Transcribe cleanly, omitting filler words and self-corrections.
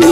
है।